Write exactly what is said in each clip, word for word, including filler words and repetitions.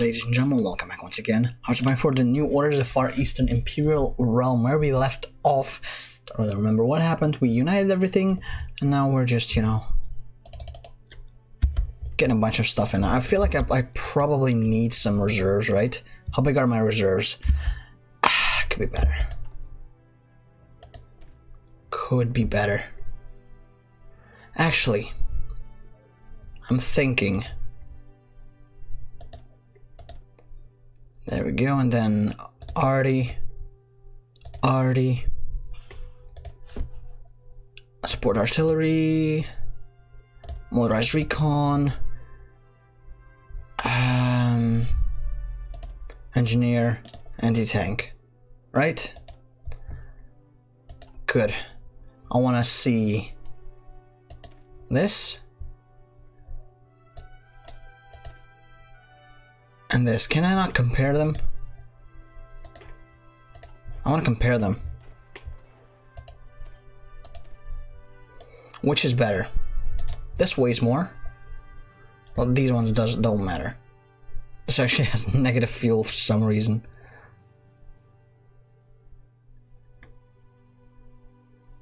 ladies and gentlemen, welcome back once again. How to find for the new orders of Far Eastern Imperial Realm, where we left off. I don't really remember what happened. We united everything, and now we're just, you know, getting a bunch of stuff in. I feel like I, I probably need some reserves, right? How big are my reserves? Ah, could be better. Could be better. Actually, I'm thinking. There we go, and then Arty, Arty, support artillery, motorized recon, um, engineer, anti-tank, right? Good. I want to see this. And this, can I not compare them? I want to compare them. Which is better? This weighs more. Well, these ones does, don't matter. This actually has negative fuel for some reason.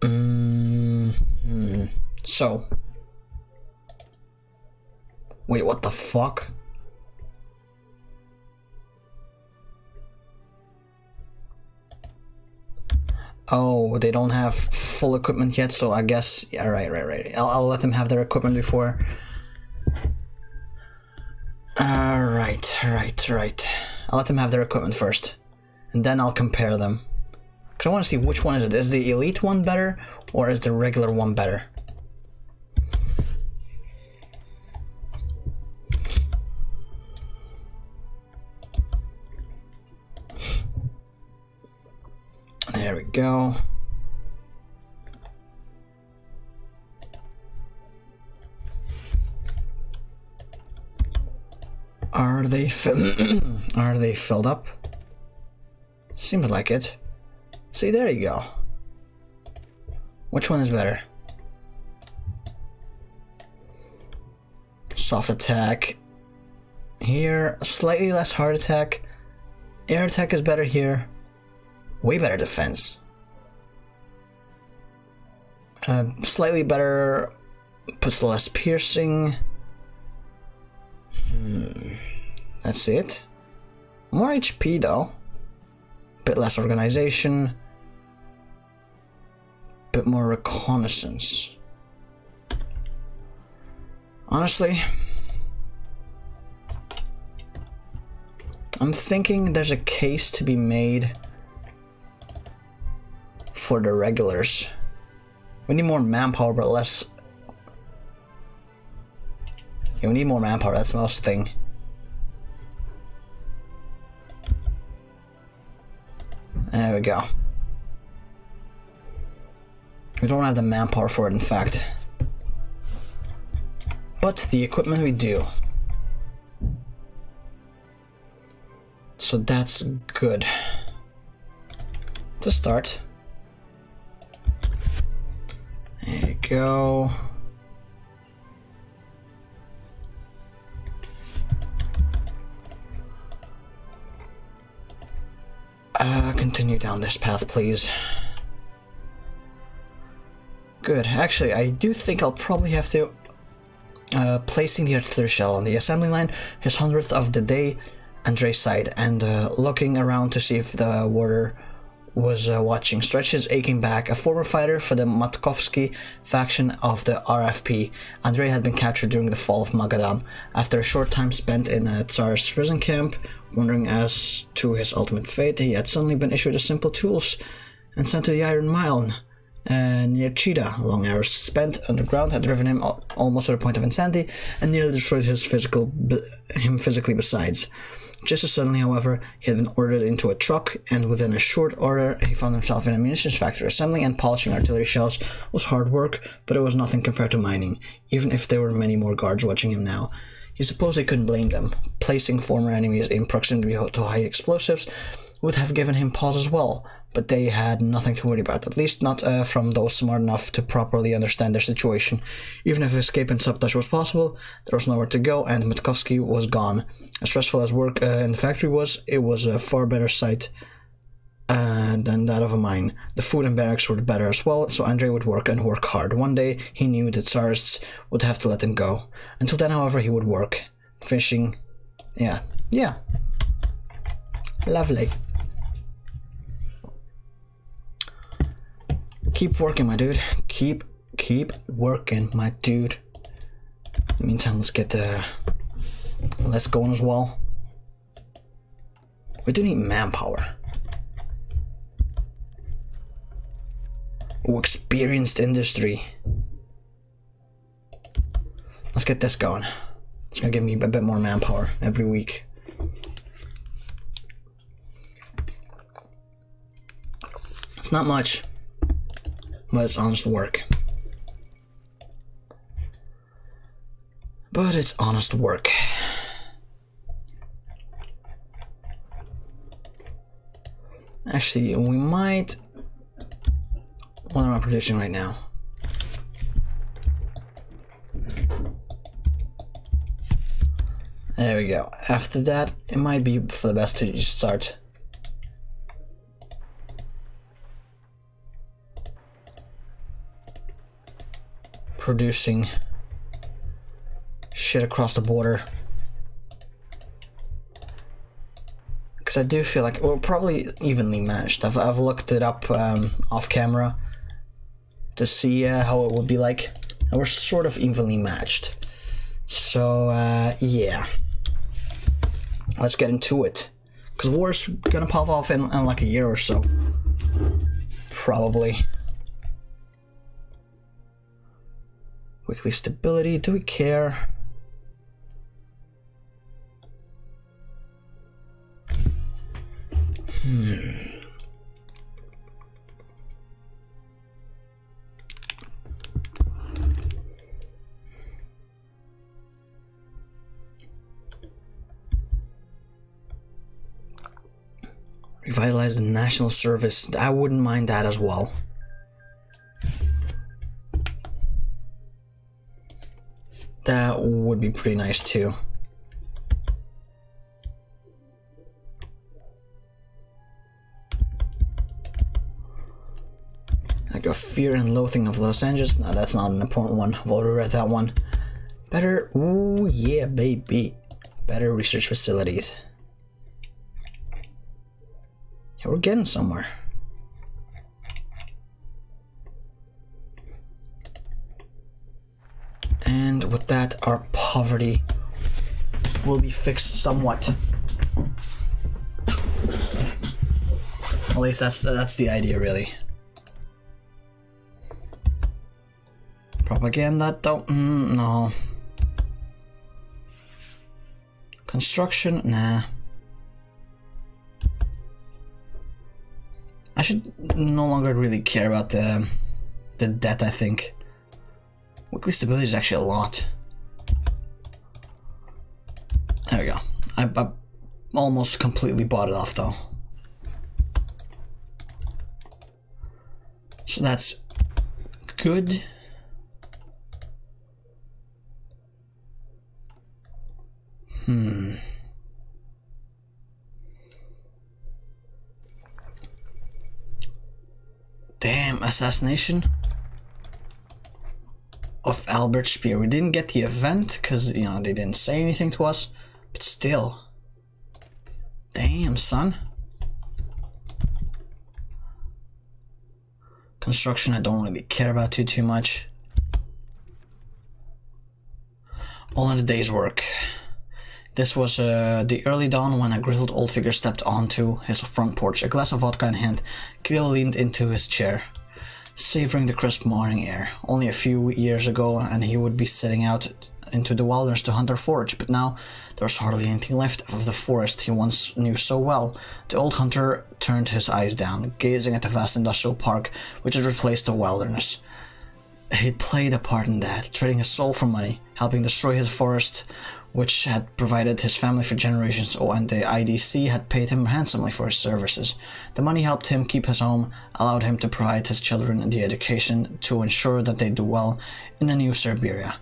Mm-hmm. So. Wait, what the fuck? Oh, they don't have full equipment yet, so I guess... Yeah, right, right, right. I'll, I'll let them have their equipment before. Alright, right, right. I'll let them have their equipment first. And then I'll compare them. Because I want to see which one is it. Is the elite one better, or is the regular one better? There we go. Are they fi- are they filled up? Seems like it. See, there you go. Which one is better? Soft attack here, slightly less hard attack. Air attack is better here. Way better defense. Uh, slightly better, puts less piercing. Hmm. That's it. More H P though. Bit less organization. Bit more reconnaissance. Honestly, I'm thinking there's a case to be made for the regulars. We need more manpower, but less. Yeah, we need more manpower, that's the most thing. There we go. We don't have the manpower for it, in fact. But the equipment we do. So that's good. To start. There you go. Uh, continue down this path, please. Good. Actually, I do think I'll probably have to... Uh, placing the artillery shell on the assembly line, his hundredth of the day, Andrey's side, and uh, looking around to see if the warder was uh, watching. Stretches aching back, a former fighter for the Matkovsky faction of the R F P. Andrey had been captured during the fall of Magadan. After a short time spent in a Tsar's prison camp, wondering as to his ultimate fate, he had suddenly been issued a simple tools and sent to the Iron Mine uh, near Chita. Long hours spent underground had driven him al almost to the point of insanity and nearly destroyed his physical him physically besides. Just as suddenly, however, he had been ordered into a truck, and within a short order, he found himself in a munitions factory. Assembling and polishing artillery shells was hard work, but it was nothing compared to mining, even if there were many more guards watching him now. He supposed he couldn't blame them. Placing former enemies in proximity to high explosives would have given him pause as well, but they had nothing to worry about, at least not uh, from those smart enough to properly understand their situation. Even if escape and sabotage was possible, there was nowhere to go, and Matkovsky was gone. As stressful as work uh, in the factory was, it was a far better sight uh, than that of a mine. The food and barracks were better as well, so Andrei would work and work hard. One day, he knew the Tsarists would have to let him go. Until then, however, he would work. Fishing, yeah, yeah. Lovely. Keep working, my dude. Keep, keep working, my dude. In the meantime, let's get, uh, let's go on as well. We do need manpower. Oh, experienced industry. Let's get this going. It's gonna give me a bit more manpower every week. It's not much, but it's honest work. But it's honest work. Actually, we might... What am I producing right now? There we go. After that, it might be for the best to just start. Producing shit across the border, because I do feel like we're probably evenly matched. I've, I've looked it up um, off camera to see uh, how it would be like, and we're sort of evenly matched, so uh, yeah, let's get into it, because war's gonna pop off in, in like a year or so probably. Weekly stability, do we care? Hmm. Revitalize the national service, I wouldn't mind that as well. That would be pretty nice too. Like a fear and loathing of Los Angeles. No, that's not an important one. I've already read that one. Better, ooh yeah baby. Better research facilities. Yeah, we're getting somewhere. And with that, our poverty will be fixed somewhat. At least that's that's the idea, really. Propaganda, don't mm, no. Construction, nah. I should no longer really care about the the debt, I think. Weekly stability is actually a lot. There we go. I, I almost completely bought it off though. So that's good. Hmm. Damn, assassination of Albert Speer. We didn't get the event because, you know, they didn't say anything to us, but still. Damn, son. Construction I don't really care about too too much. All in a day's work. This was uh, the early dawn when a grizzled old figure stepped onto his front porch, a glass of vodka in hand. Kirill leaned into his chair, savoring the crisp morning air. Only a few years ago and he would be setting out into the wilderness to hunt or forage, but now there was hardly anything left of the forest he once knew so well. The old hunter turned his eyes down, gazing at the vast industrial park which had replaced the wilderness. he played a part in that, trading his soul for money, helping destroy his forest, which had provided his family for generations, oh, and the I D C had paid him handsomely for his services. The money helped him keep his home, allowed him to provide his children the education to ensure that they do well in the new Siberia.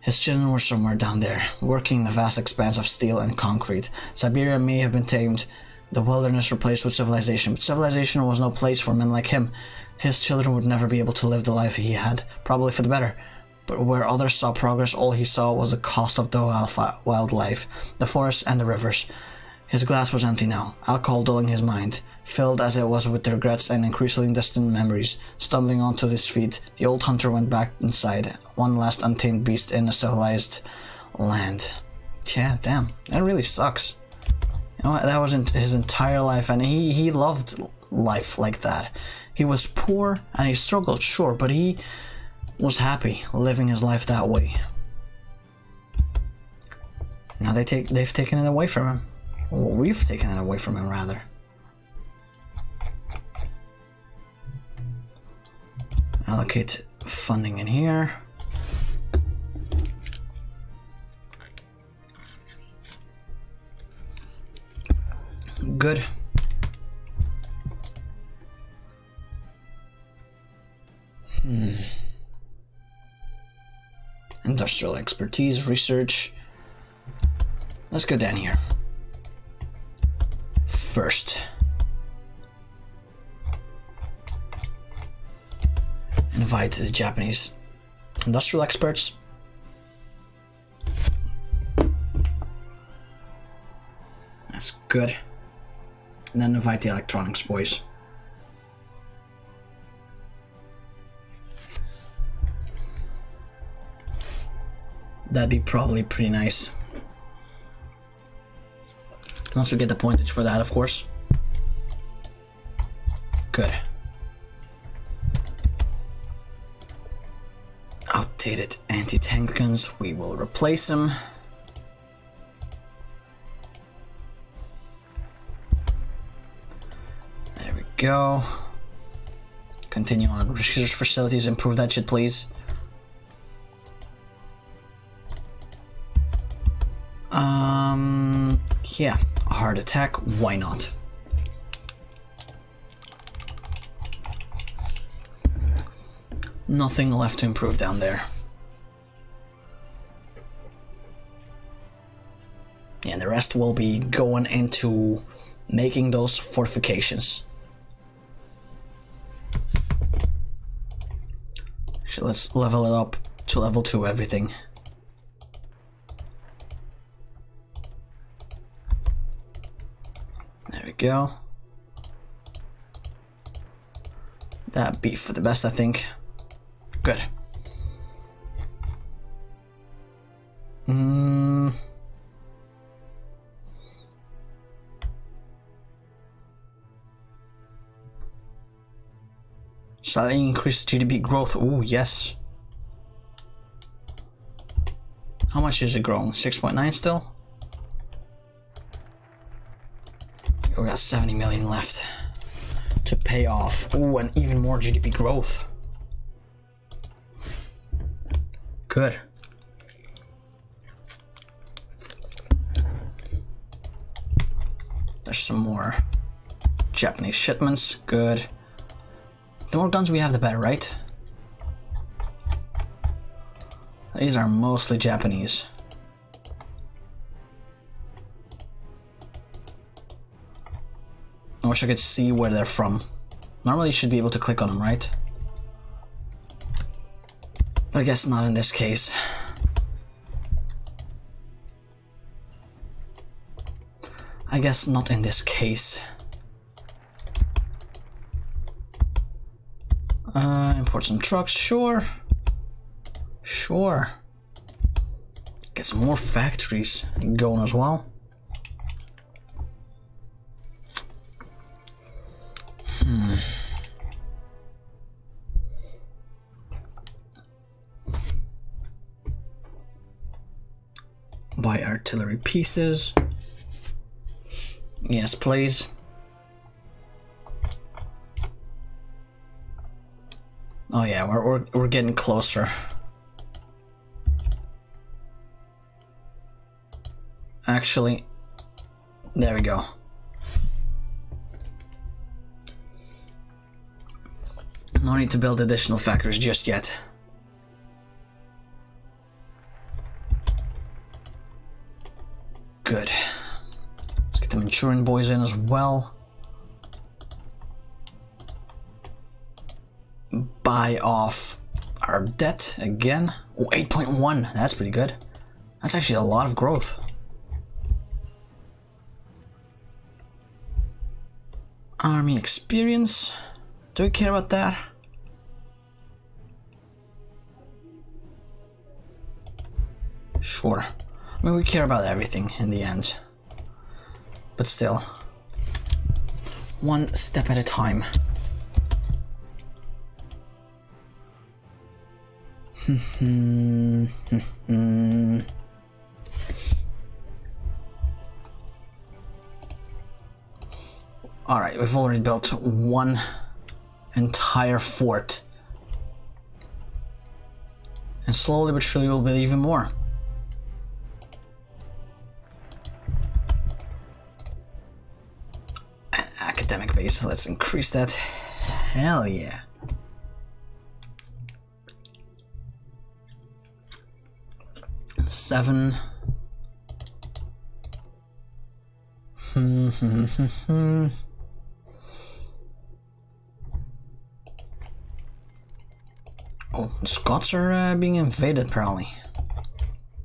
His children were somewhere down there, working in the vast expanse of steel and concrete. Siberia may have been tamed, the wilderness replaced with civilization, but civilization was no place for men like him. His children would never be able to live the life he had, probably for the better. But where others saw progress, all he saw was the cost of the wildlife, the forests and the rivers. His glass was empty now, alcohol dulling his mind, filled as it was with regrets and increasingly distant memories. Stumbling onto his feet, the old hunter went back inside, one last untamed beast in a civilized land. Yeah, damn, that really sucks. You know, that was his entire life, and he, he loved life like that. He was poor and he struggled, sure, but he was happy living his life that way. Now they take they've taken it away from him. Well, we've taken it away from him, rather. Allocate funding in here. Good. Hmm. Industrial expertise, research. Let's go down here first. Invite the Japanese industrial experts. That's good. And then invite the electronics boys. That'd be probably pretty nice. Once we get the pointage for that, of course. Good. Outdated anti-tank guns, we will replace them. There we go. Continue on. Research facilities, improve that shit, please. Um, yeah, a heart attack, why not? Nothing left to improve down there. And the rest will be going into making those fortifications. Actually, let's level it up to level two everything. Go. That'd be for the best, I think. Good. Mm. Slightly increased G D P growth. Oh yes. How much is it growing? six point nine still? We got seventy million left to pay off. Ooh, and even more G D P growth. Good. There's some more Japanese shipments. Good. The more guns we have, the better, right? These are mostly Japanese. I wish I could see where they're from. Normally you should be able to click on them, right? But I guess not in this case. I guess not in this case. Uh, import some trucks, sure. Sure. Get some more factories going as well. Hmm. Buy artillery pieces. Yes, please. Oh yeah, we're, we're, we're getting closer. Actually, there we go. No need to build additional factories just yet. Good. Let's get the Manchurian boys in as well. Buy off our debt again. Oh, eight point one. That's pretty good. That's actually a lot of growth. Army experience. Do we care about that? Sure. I mean, we care about everything in the end. But still. One step at a time. Alright, we've already built one entire fort. And slowly but surely we'll build even more. An academic base, let's increase that. Hell yeah. Seven. Hmm. Oh, the Scots are uh, being invaded apparently.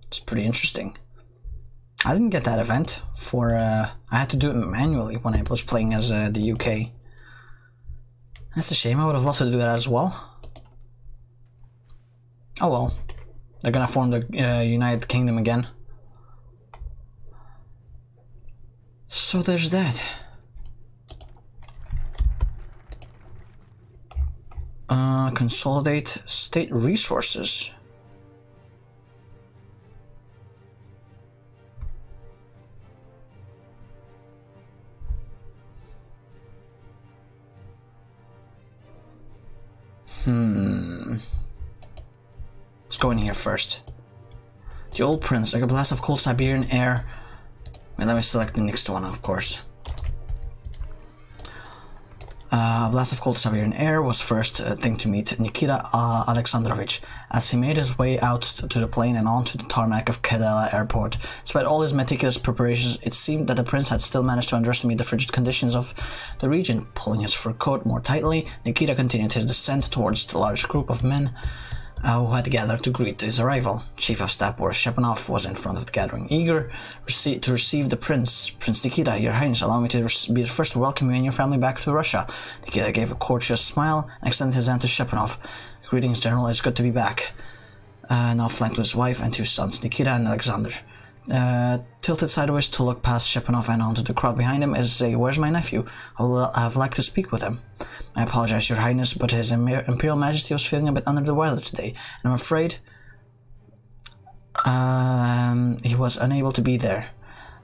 It's pretty interesting. I didn't get that event for uh, I had to do it manually when I was playing as uh, the U K. That's a shame, I would have loved to do that as well. Oh well, they're gonna form the uh, United Kingdom again. So there's that. Uh, consolidate state resources. Hmm. Let's go in here first. The old prince, like a blast of cold Siberian air. Wait, let me select the next one, of course. Uh, blast of cold Siberian air was first uh, thing to meet Nikita uh, Alexandrovich as he made his way out to the plain and onto the tarmac of Kadela airport. Despite all his meticulous preparations, it seemed that the prince had still managed to underestimate the frigid conditions of the region. Pulling his fur coat more tightly, Nikita continued his descent towards the large group of men uh, who had gathered to greet his arrival. Chief of Staff Boris Shepanov was in front of the gathering, eager rece to receive the prince. "Prince Nikita, your highness, allow me to be the first to welcome you and your family back to Russia." Nikita gave a courteous smile and extended his hand to Shepanov. "Greetings, General, it's good to be back." Uh, now flanked with his wife and two sons, Nikita and Alexander. Uh, tilted sideways to look past Shepanov and onto the crowd behind him is Zaya. "Where's my nephew? I will have liked to speak with him." "I apologize, Your Highness, but His Imperial Majesty was feeling a bit under the weather today, and I'm afraid um, he was unable to be there.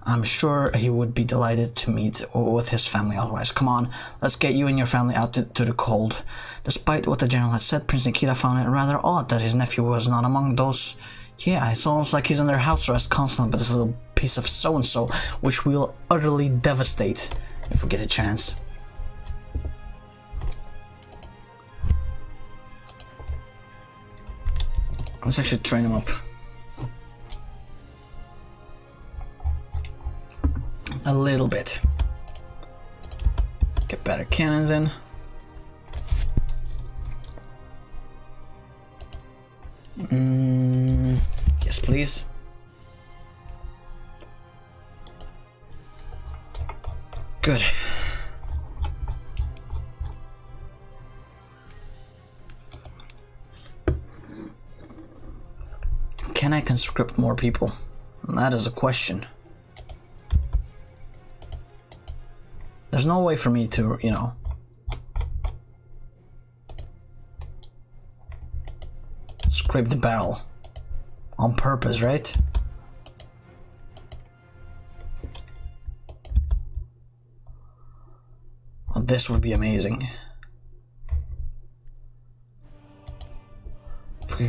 I'm sure he would be delighted to meet with his family otherwise. Come on, let's get you and your family out to, to the cold." Despite what the general had said, Prince Nikita found it rather odd that his nephew was not among those. Yeah, it's almost like he's under house arrest constantly by this little piece of so-and-so, which we'll utterly devastate if we get a chance. Let's actually train him up. A little bit. Get better cannons in. Mm, yes, please. Good. Can I conscript more people? That is a question. There's no way for me to, you know. Scrape the barrel. On purpose, right? Well, this would be amazing.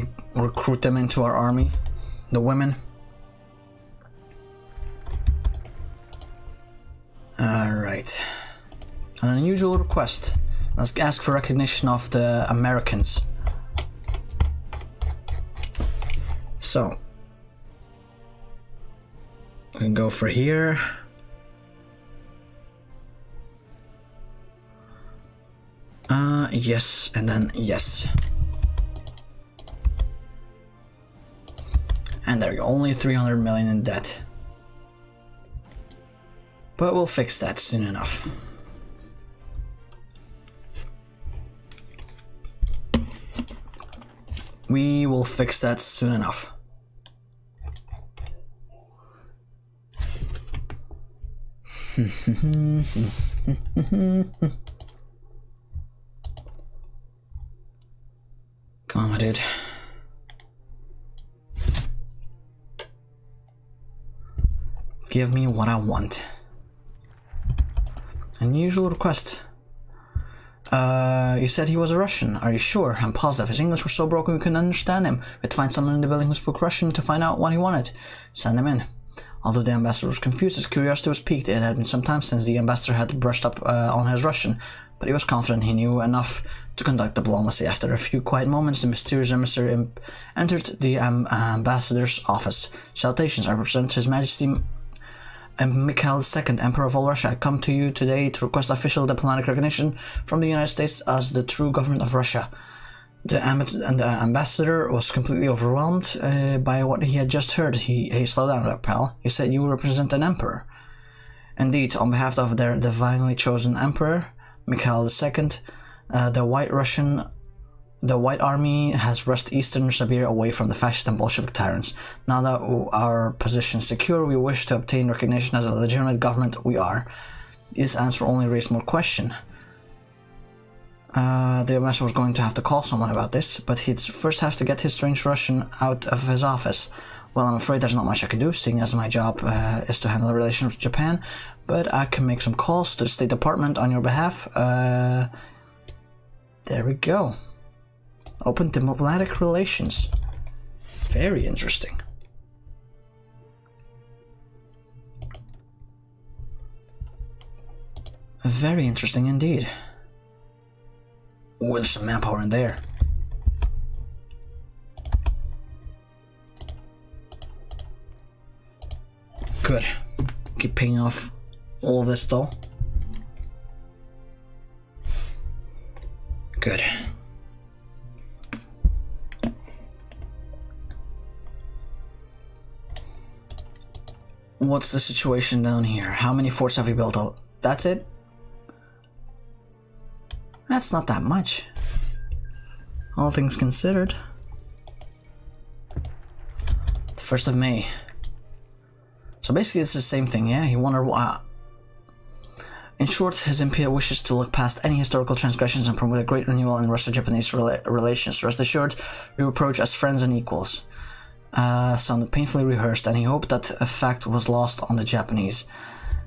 could recruit them into our army, the women. Alright. An unusual request. Let's ask for recognition of the Americans. So, we can go for here. Uh, yes, and then yes. And there you go, only three hundred million in debt. But we'll fix that soon enough. We will fix that soon enough. Come on, my dude. Give me what I want. Unusual request. Uh, you said he was a Russian. Are you sure? I'm positive. His English was so broken we couldn't understand him. We had to find someone in the building who spoke Russian to find out what he wanted. Send him in. Although the ambassador was confused, his curiosity was piqued. It had been some time since the ambassador had brushed up uh, on his Russian, but he was confident he knew enough to conduct diplomacy. After a few quiet moments, the mysterious emissary imp entered the um, ambassador's office. Salutations, I represent His Majesty and Mikhail the Second, Emperor of all Russia. I come to you today to request official diplomatic recognition from the United States as the true government of Russia. The, and the ambassador was completely overwhelmed uh, by what he had just heard. He, he slowed down, pal. You said you represent an emperor. Indeed, on behalf of their divinely chosen emperor, Mikhail the Second, uh, the White Russian... The White Army has wrested eastern Siberia away from the fascist and Bolshevik tyrants. Now that our position is secure, we wish to obtain recognition as a legitimate government we are. This answer only raised more question. Uh, the ambassador was going to have to call someone about this, but he'd first have to get his strange Russian out of his office. Well, I'm afraid there's not much I can do, seeing as my job uh, is to handle the relations with Japan, but I can make some calls to the State Department on your behalf. Uh, there we go. Open diplomatic relations. Very interesting. Very interesting indeed. Ooh, there's some manpower in there. Good. Keep paying off all of this though. Good. What's the situation down here? How many forts have we built out? That's it? That's not that much. All things considered. The first of May. So basically it's the same thing, yeah? He wondered why. In short, his imperial wishes to look past any historical transgressions and promote a great renewal in Russo-Japanese rela relations. Rest assured, we approach as friends and equals. Uh, sounded painfully rehearsed, and he hoped that a fact was lost on the Japanese.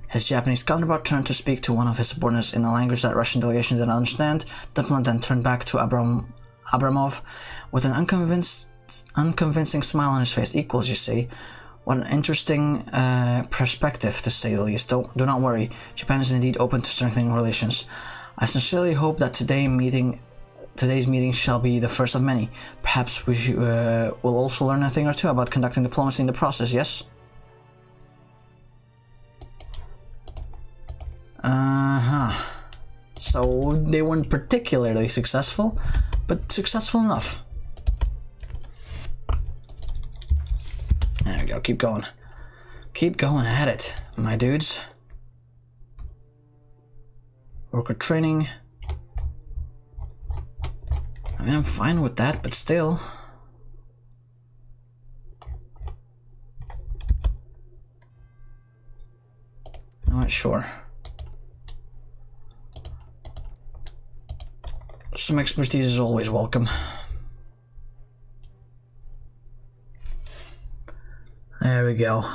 His Japanese counterpart turned to speak to one of his subordinates in a language that Russian delegation didn't understand. Diplomat then turned back to Abram Abramov with an unconvinced, unconvincing smile on his face. Equals, you see. What an interesting uh, perspective, to say the least. Don't, do not worry. Japan is indeed open to strengthening relations. I sincerely hope that today meeting... Today's meeting shall be the first of many. Perhaps we uh, will also learn a thing or two about conducting diplomacy in the process, yes? Uh-huh. So they weren't particularly successful, but successful enough. There we go, keep going. Keep going at it, my dudes. Worker training. I mean, I'm fine with that, but still. I'm not sure. Some expertise is always welcome. There we go.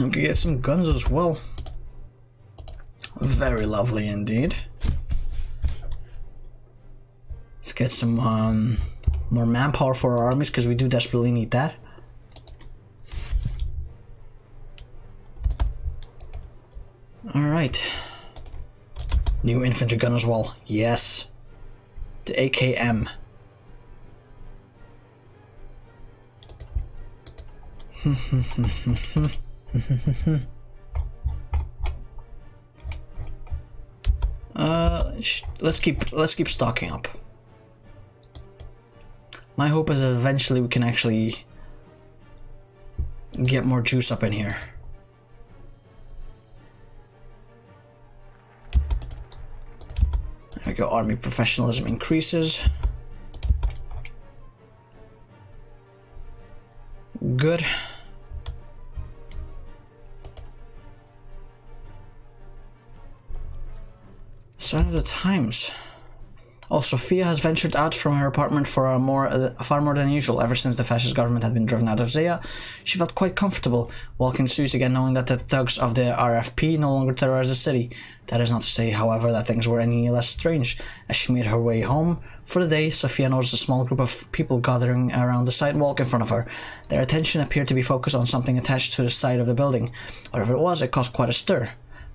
We could get some guns as well. Very lovely indeed. Let's get some um, more manpower for our armies, because we do desperately need that. Alright. New infantry gun as well. Yes. The A K M. uh, sh let's keep let's keep stocking up. My hope is that eventually we can actually get more juice up in here. There we go. Army professionalism increases. Good. Sign of the times. Oh, Sophia has ventured out from her apartment for a more, uh, far more than usual. Ever since the fascist government had been driven out of Zaya, she felt quite comfortable walking the streets again, knowing that the thugs of the R F P no longer terrorize the city. That is not to say, however, that things were any less strange. As she made her way home for the day, Sophia noticed a small group of people gathering around the sidewalk in front of her. Their attention appeared to be focused on something attached to the side of the building. Whatever it was, it caused quite a stir.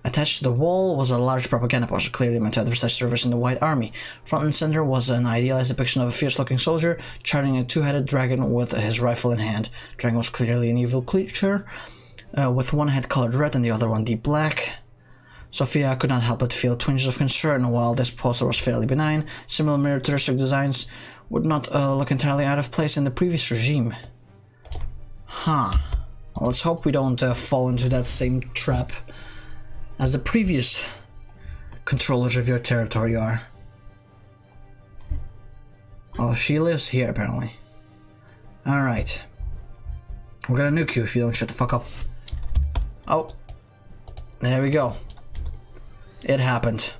Attached to the wall was a large propaganda poster, clearly meant to advertise service in the White Army. Front and center was an idealized depiction of a fierce-looking soldier charging a two-headed dragon with his rifle in hand. The dragon was clearly an evil creature, uh, with one head colored red and the other one deep black. Sophia could not help but feel twinges of concern. While this poster was fairly benign, similar militaristic designs would not uh, look entirely out of place in the previous regime. Huh. Well, let's hope we don't uh, fall into that same trap as the previous controllers of your territory are. Oh, she lives here apparently. Alright. We're gonna nuke you if you don't shut the fuck up. Oh. There we go. It happened.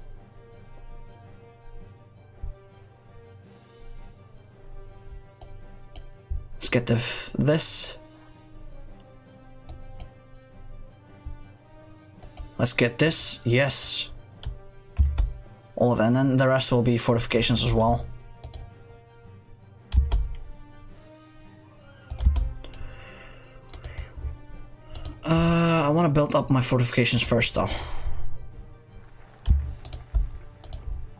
Let's get the f this. Let's get this, yes. All of it, and then the rest will be fortifications as well. Uh, I want to build up my fortifications first though.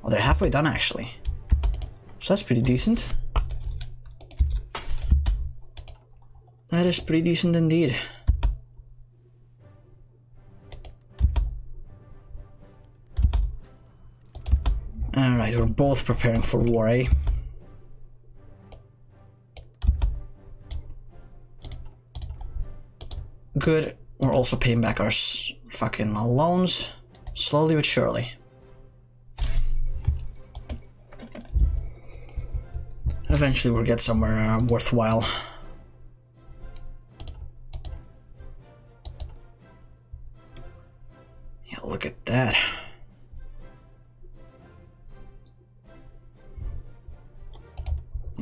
Oh, they're halfway done actually. So that's pretty decent. That is pretty decent indeed. Alright, we're both preparing for war, eh? Good. We're also paying back our s fucking loans. Slowly but surely. Eventually we'll get somewhere uh, worthwhile. Yeah, look at that.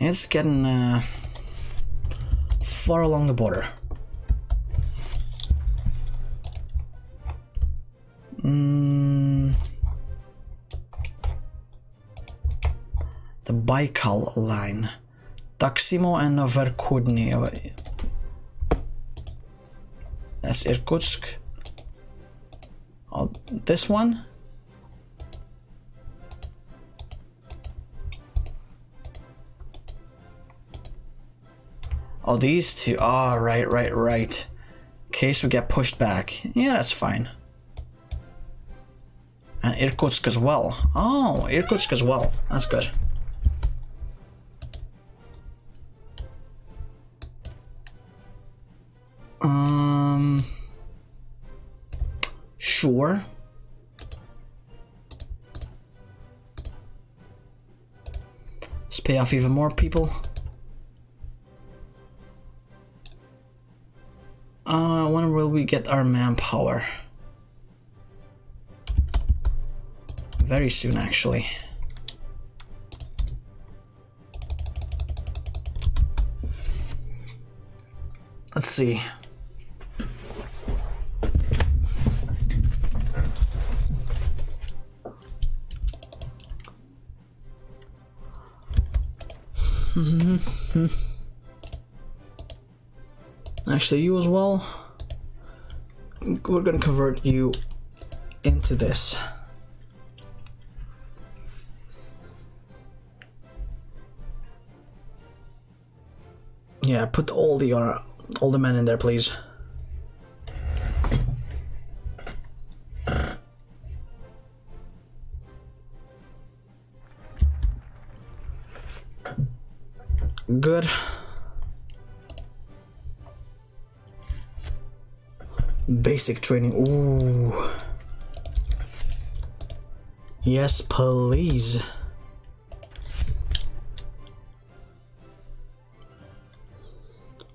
It's getting uh, far along the border. Mm. The Baikal line. Taksimo and Verkhudny. That's Irkutsk. Oh, this one? Oh, these two. Ah, oh, right, right, right. In case we get pushed back. Yeah, that's fine. And Irkutsk as well. Oh, Irkutsk as well. That's good. Um. Sure. Let's pay off even more people. Uh, when will we get our manpower? Very soon, actually. Let's see. Actually, you as well. We're gonna convert you into this. Yeah, put all the uh, all the men in there, please. Good. Basic training. Ooh. Yes, please.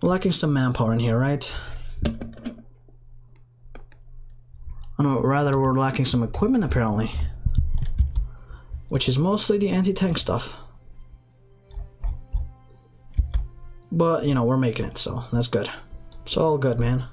Lacking some manpower in here, right? Oh no, rather we're lacking some equipment apparently. Which is mostly the anti-tank stuff. But, you know, we're making it, so that's good. It's all good, man.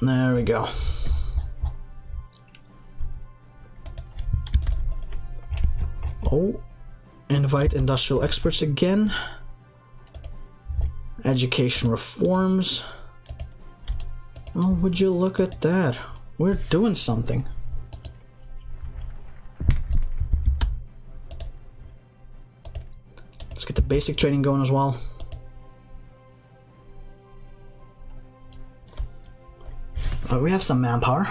There we go. Oh, invite industrial experts again. Education reforms. Well, would you look at that? We're doing something. Let's get the basic training going as well. But we have some manpower.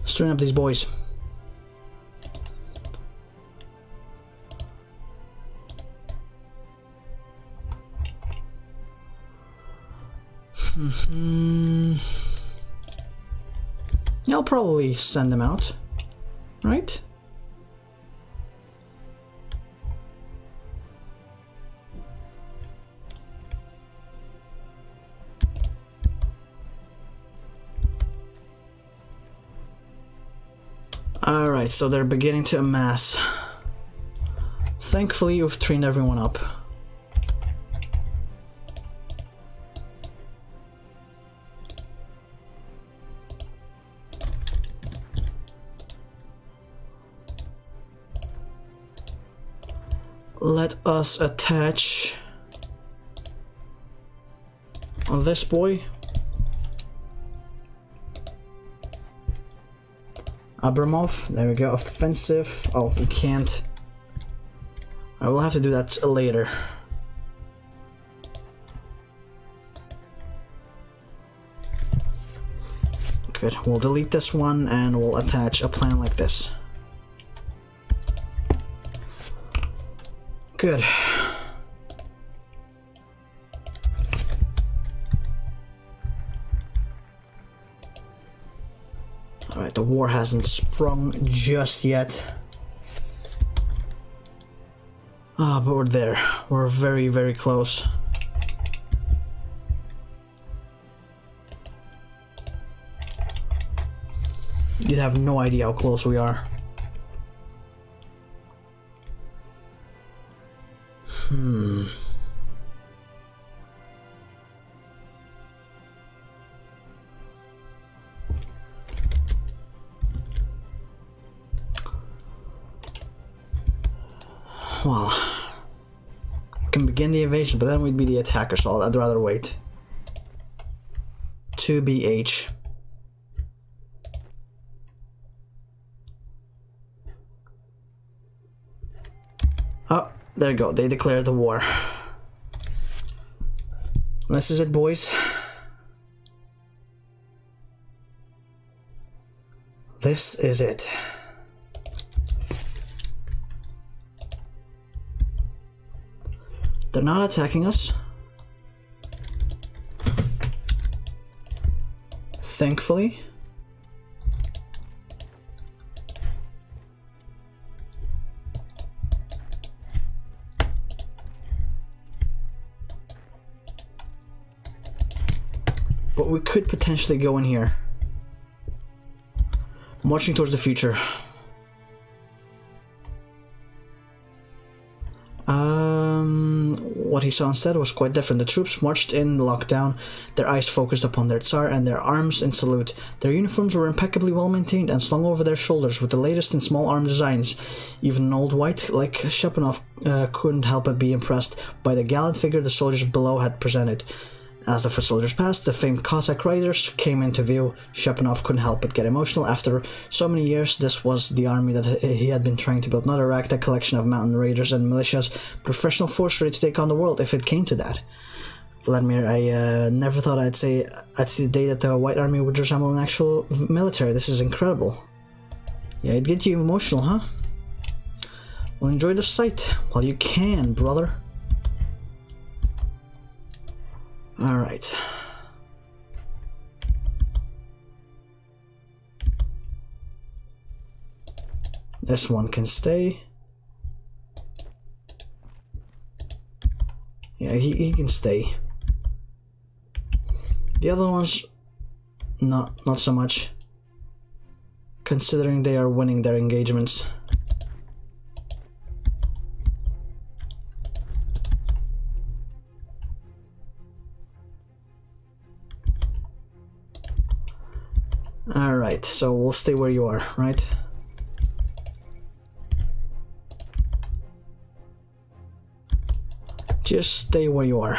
Let's train up these boys. Mm-hmm. I'll probably send them out, right? Alright, so they're beginning to amass. Thankfully, we've trained everyone up. Let us attach this boy, Abramov. There we go. Offensive. Oh, we can't. I will have to do that later. Good. We'll delete this one and we'll attach a plan like this. Good. All right, the war hasn't sprung just yet. Ah, but we're there. We're very, very close. You'd have no idea how close we are. Hmm. Well, we can begin the invasion, but then we'd be the attacker, so I'd rather wait. two B H. Oh. There you go, they declared the war. This is it, boys. This is it. They're not attacking us. Thankfully. But we could potentially go in here. Marching towards the future. what he saw instead was quite different. The troops marched in, locked down, their eyes focused upon their Tsar and their arms in salute. Their uniforms were impeccably well maintained and slung over their shoulders with the latest in small arm designs. Even an old white like Shepanov uh, couldn't help but be impressed by the gallant figure the soldiers below had presented. As the foot soldiers passed, the famed Cossack riders came into view. Shepanov couldn't help but get emotional. After so many years, this was the army that he had been trying to build, not a ragtag collection of mountain raiders and militias, professional force ready to take on the world if it came to that. Vladimir, I uh, never thought I'd say I'd see the day that the White Army would resemble an actual military. This is incredible. Yeah, it'd get you emotional, huh? Well, enjoy the sight while you can, brother. All right. This one can stay. Yeah, he, he can stay. The other ones, not, not so much, considering they are winning their engagements. Alright, so we'll stay where you are, right? Just stay where you are.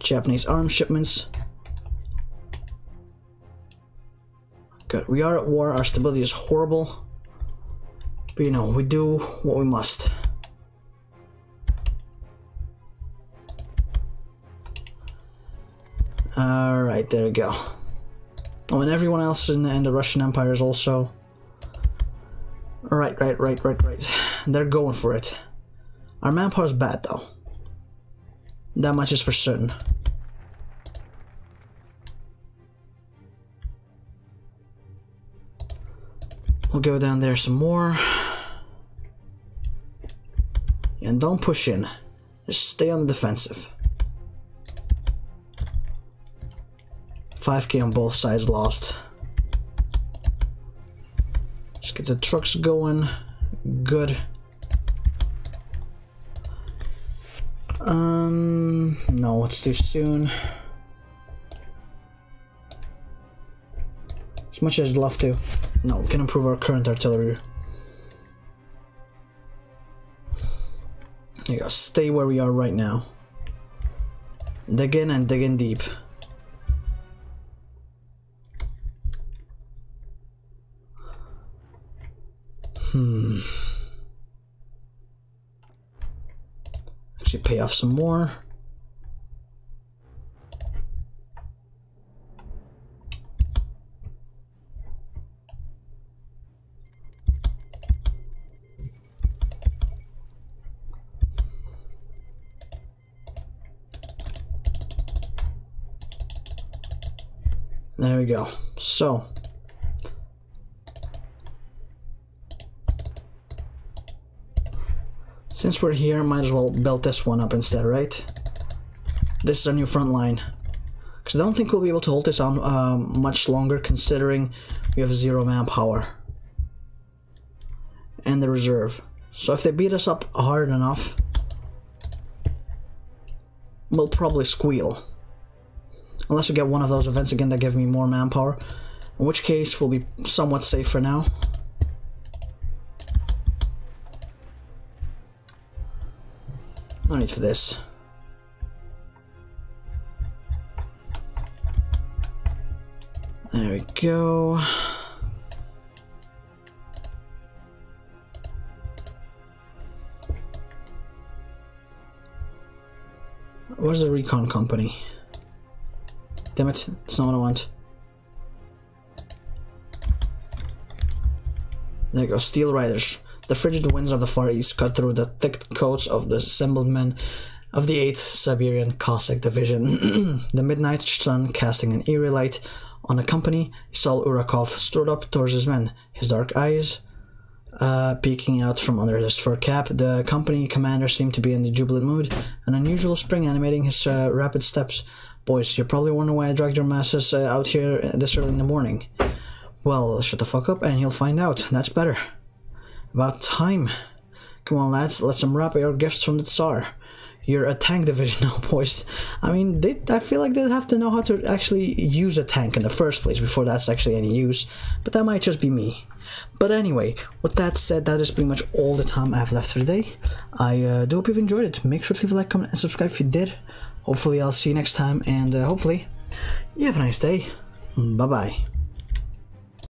Japanese arms shipments. Good, we are at war, our stability is horrible. But you know, we do what we must. Alright, there we go. Oh, and everyone else in the, in the Russian Empire is also... Right, right, right, right, right. They're going for it. Our manpower is bad, though. That much is for certain. We'll go down there some more. And don't push in. Just stay on the defensive. five K on both sides lost. Let's get the trucks going. Good. Um, no, it's too soon. As much as I'd love to. No, we can improve our current artillery. There you go. Stay where we are right now. Dig in and dig in deep. Hmm. Actually pay off some more. There we go. So since we're here, might as well build this one up instead, right? This is our new front line. Because I don't think we'll be able to hold this on uh, much longer, considering we have zero manpower. And the reserve. So if they beat us up hard enough, we'll probably squeal. Unless we get one of those events again that give me more manpower. In which case, we'll be somewhat safe for now. No need for this. There we go. Where's the recon company? Damn it, it's not what I want. There we go, Steel Riders. The frigid winds of the Far East cut through the thick coats of the assembled men of the eighth Siberian Cossack Division. The midnight sun casting an eerie light on the company, Isaul Urakov strode up towards his men, his dark eyes uh, peeking out from under his fur cap. The company commander seemed to be in a jubilant mood, an unusual spring animating his uh, rapid steps. "Boys, you're probably wondering why I dragged your masses uh, out here this early in the morning. Well, shut the fuck up and you'll find out. That's better. About time. Come on, lads, let's unwrap your gifts from the Tsar. You're a tank division now, boys. I mean, they, I feel like they'd have to know how to actually use a tank in the first place before that's actually any use, but that might just be me. But anyway, with that said, that is pretty much all the time I have left for today. I uh, do hope you've enjoyed it. Make sure to leave a like, comment, and subscribe if you did. Hopefully, I'll see you next time, and uh, hopefully, you have a nice day. Bye-bye.